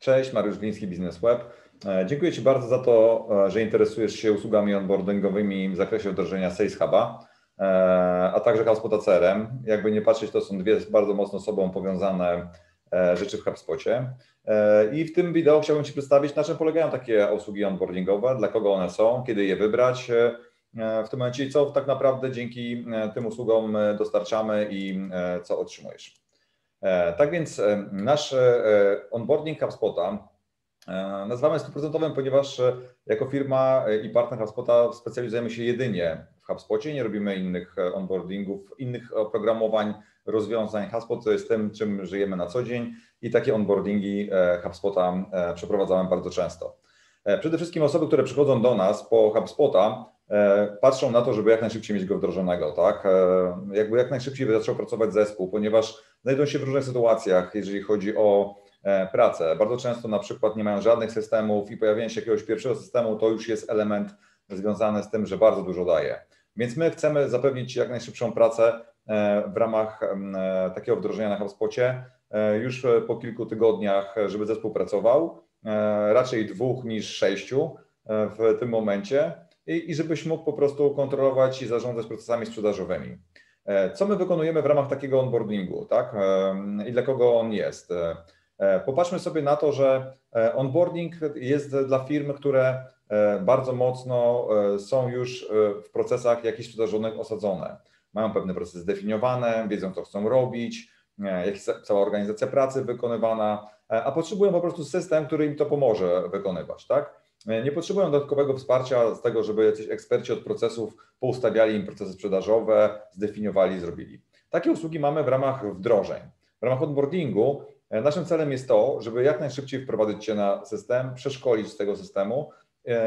Cześć, Mariusz Gliński, Business Web. Dziękuję Ci bardzo za to, że interesujesz się usługami onboardingowymi w zakresie wdrożenia Sales Huba, a także HubSpota CRM. Jakby nie patrzeć, to są dwie bardzo mocno sobą powiązane rzeczy w HubSpocie. I w tym wideo chciałbym Ci przedstawić, na czym polegają takie usługi onboardingowe, dla kogo one są, kiedy je wybrać w tym momencie i co tak naprawdę dzięki tym usługom dostarczamy i co otrzymujesz. Tak więc nasz onboarding HubSpota nazywamy 100%, ponieważ jako firma i partner HubSpota specjalizujemy się jedynie w HubSpocie, nie robimy innych onboardingów, innych oprogramowań, rozwiązań. HubSpot to jest tym, czym żyjemy na co dzień i takie onboardingi HubSpota przeprowadzamy bardzo często. Przede wszystkim osoby, które przychodzą do nas po HubSpota, patrzą na to, żeby jak najszybciej mieć go wdrożonego, tak? Jakby jak najszybciej zaczął pracować zespół, ponieważ znajdują się w różnych sytuacjach, jeżeli chodzi o pracę. Bardzo często na przykład nie mają żadnych systemów i pojawienie się jakiegoś pierwszego systemu to już jest element związany z tym, że bardzo dużo daje. Więc my chcemy zapewnić jak najszybszą pracę w ramach takiego wdrożenia na HubSpocie już po kilku tygodniach, żeby zespół pracował, raczej 2 niż 6 w tym momencie i żebyś mógł po prostu kontrolować i zarządzać procesami sprzedażowymi. Co my wykonujemy w ramach takiego onboardingu, tak? I dla kogo on jest? Popatrzmy sobie na to, że onboarding jest dla firm, które bardzo mocno są już w procesach jakichś sprzedażowych osadzone. Mają pewne procesy zdefiniowane, wiedzą, co chcą robić, jak jest cała organizacja pracy wykonywana, a potrzebują po prostu system, który im to pomoże wykonywać, tak? Nie potrzebują dodatkowego wsparcia z tego, żeby jacyś eksperci od procesów poustawiali im procesy sprzedażowe, zdefiniowali, zrobili. Takie usługi mamy w ramach wdrożeń. W ramach onboardingu naszym celem jest to, żeby jak najszybciej wprowadzić Cię na system, przeszkolić z tego systemu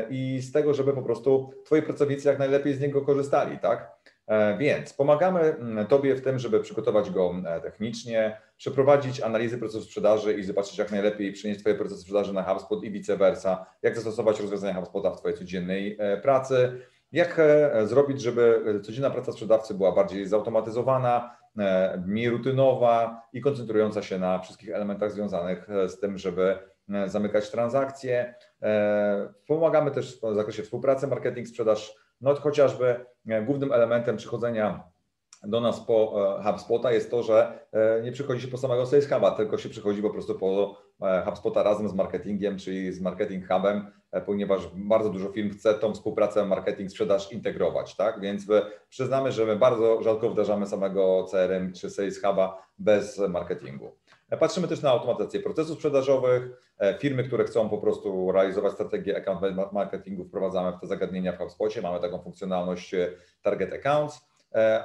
i z tego, żeby po prostu Twoi pracownicy jak najlepiej z niego korzystali, tak? Więc pomagamy Tobie w tym, żeby przygotować go technicznie, przeprowadzić analizy procesu sprzedaży i zobaczyć jak najlepiej przenieść Twoje procesy sprzedaży na HubSpot i vice versa, jak zastosować rozwiązania HubSpota w Twojej codziennej pracy, jak zrobić, żeby codzienna praca sprzedawcy była bardziej zautomatyzowana, mniej rutynowa i koncentrująca się na wszystkich elementach związanych z tym, żeby zamykać transakcje. Pomagamy też w zakresie współpracy, marketing, sprzedaż. No chociażby głównym elementem przychodzenia do nas po HubSpota jest to, że nie przychodzi się po samego Sales Huba, tylko się przychodzi po prostu po HubSpota razem z marketingiem, czyli z Marketing Hubem, ponieważ bardzo dużo firm chce tą współpracę marketing-sprzedaż integrować, tak? Więc przyznamy, że my bardzo rzadko wdrażamy samego CRM czy Sales Huba bez marketingu. Patrzymy też na automatyzację procesów sprzedażowych. Firmy, które chcą po prostu realizować strategię account marketingu, wprowadzamy w te zagadnienia w HubSpocie. Mamy taką funkcjonalność Target Accounts,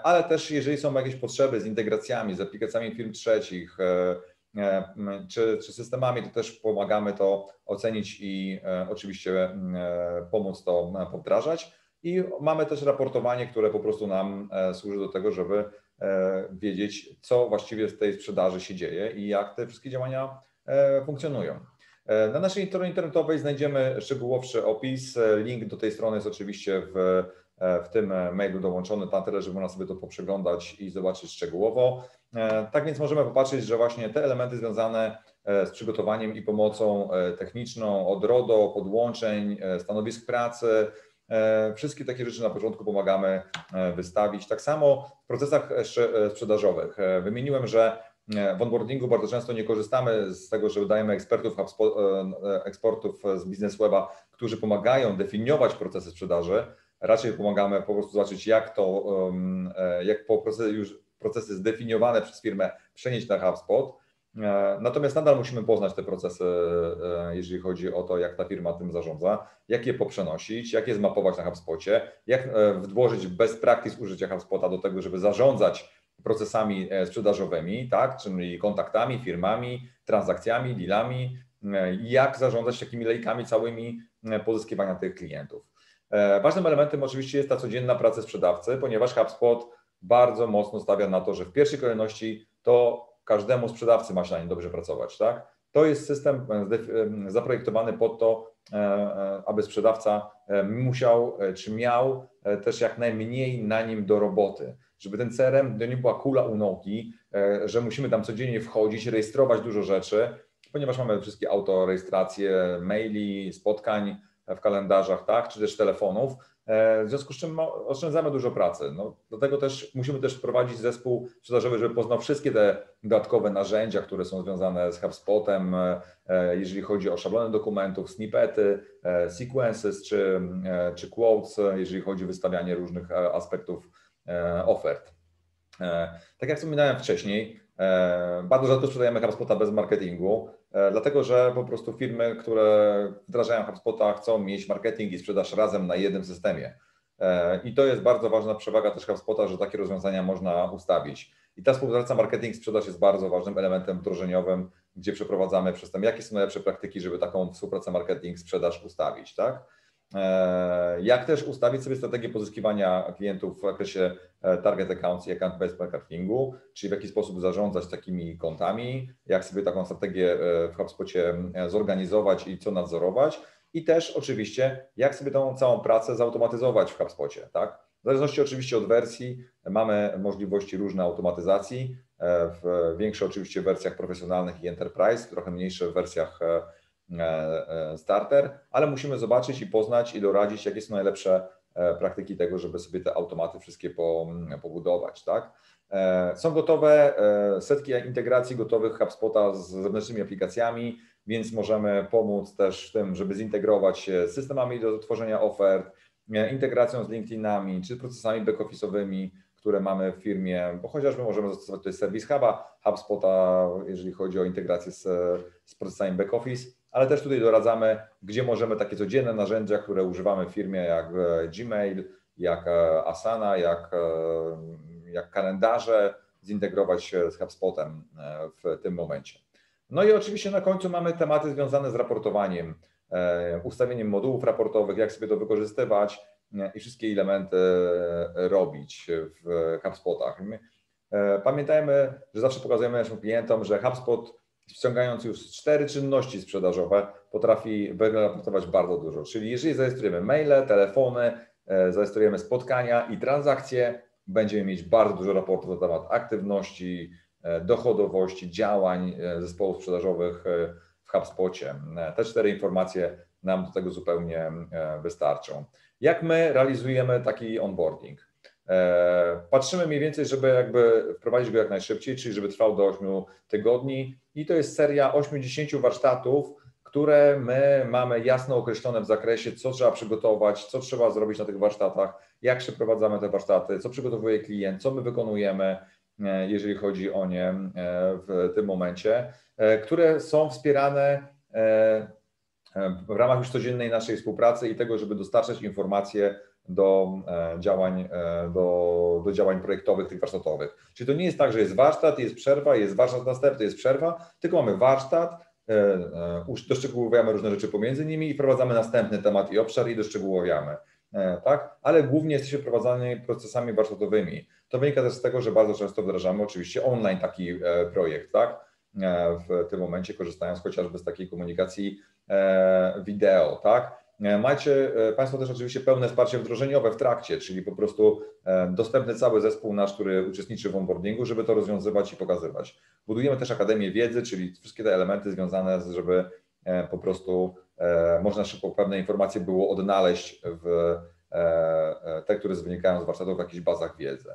ale też jeżeli są jakieś potrzeby z integracjami, z aplikacjami firm trzecich czy systemami, to też pomagamy to ocenić i oczywiście pomóc to powdrażać. I mamy też raportowanie, które po prostu nam służy do tego, żeby wiedzieć, co właściwie w tej sprzedaży się dzieje i jak te wszystkie działania funkcjonują. Na naszej stronie internetowej znajdziemy szczegółowszy opis. Link do tej strony jest oczywiście w tym mailu dołączony, na tyle, żeby można sobie to poprzeglądać i zobaczyć szczegółowo. Tak więc możemy popatrzeć, że właśnie te elementy związane z przygotowaniem i pomocą techniczną od RODO, podłączeń, stanowisk pracy, wszystkie takie rzeczy na początku pomagamy wystawić. Tak samo w procesach sprzedażowych. Wymieniłem, że w onboardingu bardzo często nie korzystamy z tego, że dajemy ekspertów z Business Weba, którzy pomagają definiować procesy sprzedaży. Raczej pomagamy po prostu zobaczyć, jak procesy zdefiniowane przez firmę przenieść na HubSpot. Natomiast nadal musimy poznać te procesy, jeżeli chodzi o to, jak ta firma tym zarządza, jak je poprzenosić, jak je zmapować na HubSpocie, jak wdrożyć best practice użycia HubSpota do tego, żeby zarządzać procesami sprzedażowymi, tak? Czyli kontaktami, firmami, transakcjami, dealami, jak zarządzać takimi lejkami całymi pozyskiwania tych klientów. Ważnym elementem oczywiście jest ta codzienna praca sprzedawcy, ponieważ HubSpot bardzo mocno stawia na to, że w pierwszej kolejności to każdemu sprzedawcy ma się na nim dobrze pracować, tak? To jest system zaprojektowany pod to, aby sprzedawca musiał czy miał też jak najmniej na nim do roboty, żeby ten CRM to nie była kula u nogi, że musimy tam codziennie wchodzić, rejestrować dużo rzeczy, ponieważ mamy wszystkie autorejestracje, maili, spotkań w kalendarzach, tak, czy też telefonów, w związku z czym oszczędzamy dużo pracy. No, dlatego też musimy też wprowadzić zespół sprzedażowy, żeby poznał wszystkie te dodatkowe narzędzia, które są związane z HubSpotem, jeżeli chodzi o szablony dokumentów, snippety, sequences czy quotes, jeżeli chodzi o wystawianie różnych aspektów ofert. Tak jak wspominałem wcześniej, bardzo rzadko sprzedajemy HubSpota bez marketingu, dlatego że po prostu firmy, które wdrażają HubSpota, chcą mieć marketing i sprzedaż razem na jednym systemie. I to jest bardzo ważna przewaga też HubSpota, że takie rozwiązania można ustawić. I ta współpraca marketing-sprzedaż jest bardzo ważnym elementem wdrożeniowym, gdzie przeprowadzamy przez to, jakie są najlepsze praktyki, żeby taką współpracę marketing-sprzedaż ustawić, tak? Jak też ustawić sobie strategię pozyskiwania klientów w zakresie target accounts i account-based marketingu, czyli w jaki sposób zarządzać takimi kontami, jak sobie taką strategię w HubSpocie zorganizować i co nadzorować, i też oczywiście jak sobie tą całą pracę zautomatyzować w HubSpocie, tak? W zależności oczywiście od wersji mamy możliwości różne automatyzacji, w większych oczywiście wersjach profesjonalnych i enterprise, trochę mniejsze w wersjach starter, ale musimy zobaczyć i poznać i doradzić, jakie są najlepsze praktyki tego, żeby sobie te automaty wszystkie pobudować, tak? Są gotowe setki integracji gotowych HubSpota z zewnętrznymi aplikacjami, więc możemy pomóc też w tym, żeby zintegrować się z systemami do tworzenia ofert, integracją z LinkedInami czy procesami back-office'owymi, które mamy w firmie, bo chociażby możemy zastosować tutaj serwis Huba, HubSpota, jeżeli chodzi o integrację z procesami back-office, ale też tutaj doradzamy, gdzie możemy takie codzienne narzędzia, które używamy w firmie, jak Gmail, jak Asana, jak kalendarze, zintegrować z HubSpotem w tym momencie. No i oczywiście na końcu mamy tematy związane z raportowaniem, ustawieniem modułów raportowych, jak sobie to wykorzystywać i wszystkie elementy robić w HubSpotach. Pamiętajmy, że zawsze pokazujemy naszym klientom, że HubSpot, ściągając już 4 czynności sprzedażowe, potrafi wyraportować bardzo dużo. Czyli jeżeli zarejestrujemy maile, telefony, zarejestrujemy spotkania i transakcje, będziemy mieć bardzo dużo raportów na temat aktywności, dochodowości, działań zespołów sprzedażowych w HubSpocie. Te 4 informacje nam do tego zupełnie wystarczą. Jak my realizujemy taki onboarding? Patrzymy mniej więcej, żeby jakby wprowadzić go jak najszybciej, czyli żeby trwał do 8 tygodni i to jest seria 8-10 warsztatów, które my mamy jasno określone w zakresie, co trzeba przygotować, co trzeba zrobić na tych warsztatach, jak przeprowadzamy te warsztaty, co przygotowuje klient, co my wykonujemy, jeżeli chodzi o nie w tym momencie, które są wspierane w ramach już codziennej naszej współpracy i tego, żeby dostarczać informacje do działań projektowych, tych warsztatowych. Czyli to nie jest tak, że jest warsztat, jest przerwa, jest warsztat następny, jest przerwa, tylko mamy warsztat, doszczegółowiamy różne rzeczy pomiędzy nimi i wprowadzamy następny temat i obszar i doszczegółowiamy, tak? Ale głównie jesteśmy prowadzeni procesami warsztatowymi. To wynika też z tego, że bardzo często wdrażamy oczywiście online taki projekt, tak? W tym momencie korzystając chociażby z takiej komunikacji wideo, tak? Macie Państwo też oczywiście pełne wsparcie wdrożeniowe w trakcie, czyli po prostu dostępny cały zespół nasz, który uczestniczy w onboardingu, żeby to rozwiązywać i pokazywać. Budujemy też Akademię Wiedzy, czyli wszystkie te elementy związane z, żeby po prostu można szybko pewne informacje było odnaleźć, te, które wynikają z warsztatów w jakichś bazach wiedzy.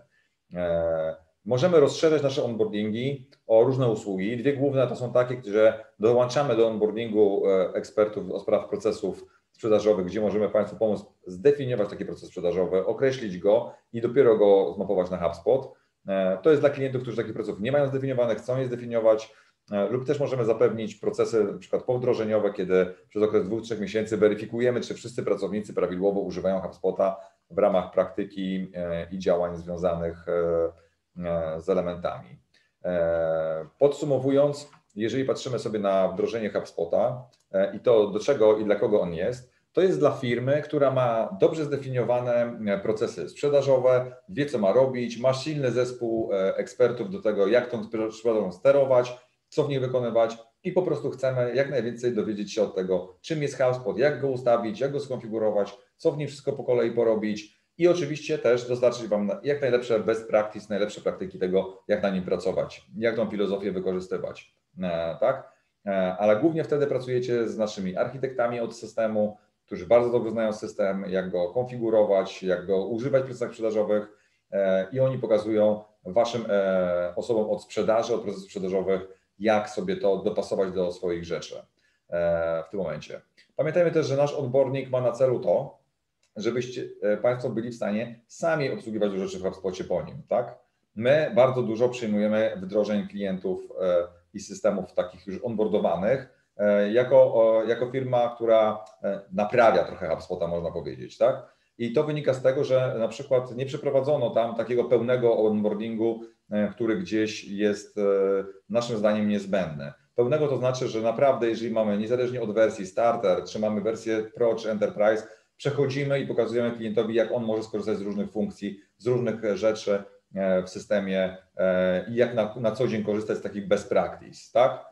Możemy rozszerzać nasze onboardingi o różne usługi. 2 główne to są takie, że dołączamy do onboardingu ekspertów do spraw procesów sprzedażowych, gdzie możemy Państwu pomóc zdefiniować taki proces sprzedażowy, określić go i dopiero go zmapować na HubSpot. To jest dla klientów, którzy takich procesów nie mają zdefiniowanych, chcą je zdefiniować, lub też możemy zapewnić procesy na przykład powdrożeniowe, kiedy przez okres 2-3 miesięcy weryfikujemy, czy wszyscy pracownicy prawidłowo używają HubSpota w ramach praktyki i działań związanych z elementami. Podsumowując, jeżeli patrzymy sobie na wdrożenie HubSpota i to, do czego i dla kogo on jest, to jest dla firmy, która ma dobrze zdefiniowane procesy sprzedażowe, wie, co ma robić, ma silny zespół ekspertów do tego, jak tą sprzedażą sterować, co w niej wykonywać i po prostu chcemy jak najwięcej dowiedzieć się od tego, czym jest HubSpot, jak go ustawić, jak go skonfigurować, co w nim wszystko po kolei porobić i oczywiście też dostarczyć Wam jak najlepsze best practice, najlepsze praktyki tego, jak na nim pracować, jak tą filozofię wykorzystywać. Tak? ale głównie wtedy pracujecie z naszymi architektami od systemu, którzy bardzo dobrze znają system, jak go konfigurować, jak go używać w procesach sprzedażowych i oni pokazują waszym osobom od sprzedaży, od procesów sprzedażowych, jak sobie to dopasować do swoich rzeczy w tym momencie. Pamiętajmy też, że nasz odbornik ma na celu to, żebyście Państwo byli w stanie sami obsługiwać rzeczy w HubSpocie po nim, tak? My bardzo dużo przyjmujemy wdrożeń klientów i systemów takich już onboardowanych jako firma, która naprawia trochę HubSpota, można powiedzieć, tak? I to wynika z tego, że na przykład nie przeprowadzono tam takiego pełnego onboardingu, który gdzieś jest naszym zdaniem niezbędny. Pełnego to znaczy, że naprawdę jeżeli mamy niezależnie od wersji starter, czy mamy wersję Pro czy Enterprise, przechodzimy i pokazujemy klientowi, jak on może skorzystać z różnych funkcji, z różnych rzeczy w systemie i jak na co dzień korzystać z takich best practice, tak?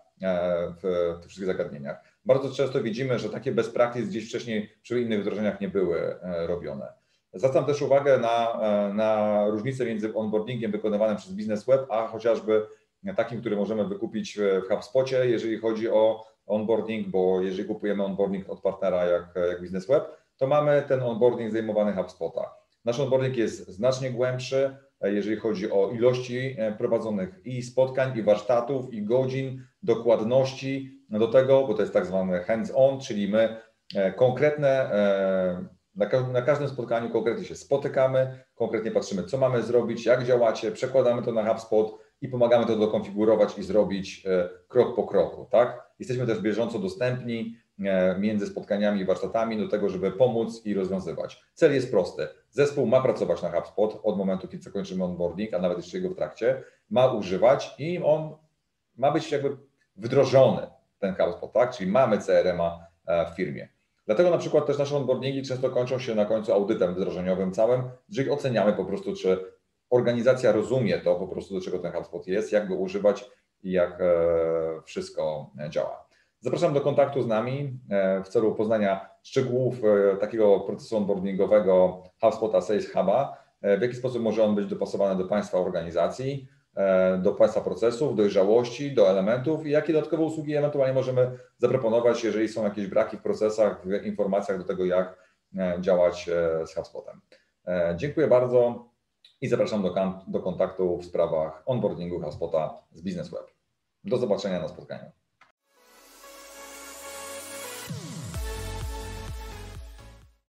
W tych wszystkich zagadnieniach. Bardzo często widzimy, że takie best practice gdzieś wcześniej przy innych wdrożeniach nie były robione. Zwracam też uwagę na różnicę między onboardingiem wykonywanym przez Business Web, a chociażby takim, który możemy wykupić w HubSpocie, jeżeli chodzi o onboarding, bo jeżeli kupujemy onboarding od partnera jak Business Web, to mamy ten onboarding zajmowany HubSpota. Nasz onboarding jest znacznie głębszy, jeżeli chodzi o ilości prowadzonych i spotkań, i warsztatów, i godzin, dokładności do tego, bo to jest tak zwany hands-on, czyli my konkretne, na każdym spotkaniu konkretnie się spotykamy, konkretnie patrzymy, co mamy zrobić, jak działacie, przekładamy to na HubSpot i pomagamy to dokonfigurować i zrobić krok po kroku, tak? Jesteśmy też bieżąco dostępni między spotkaniami i warsztatami do tego, żeby pomóc i rozwiązywać. Cel jest prosty. Zespół ma pracować na HubSpot od momentu, kiedy zakończymy onboarding, a nawet jeszcze jego w trakcie, ma używać i on ma być jakby wdrożony, ten HubSpot, tak? Czyli mamy CRM-a w firmie. Dlatego na przykład też nasze onboardingi często kończą się na końcu audytem wdrożeniowym całym, czyli oceniamy po prostu, czy organizacja rozumie to po prostu, do czego ten HubSpot jest, jak go używać i jak wszystko działa. Zapraszam do kontaktu z nami w celu poznania szczegółów takiego procesu onboardingowego HubSpota Sales Hub'a, w jaki sposób może on być dopasowany do Państwa organizacji, do Państwa procesów, dojrzałości, do elementów i jakie dodatkowe usługi ewentualnie możemy zaproponować, jeżeli są jakieś braki w procesach, w informacjach do tego, jak działać z HubSpotem. Dziękuję bardzo i zapraszam do kontaktu w sprawach onboardingu HubSpota z Business Web. Do zobaczenia na spotkaniu.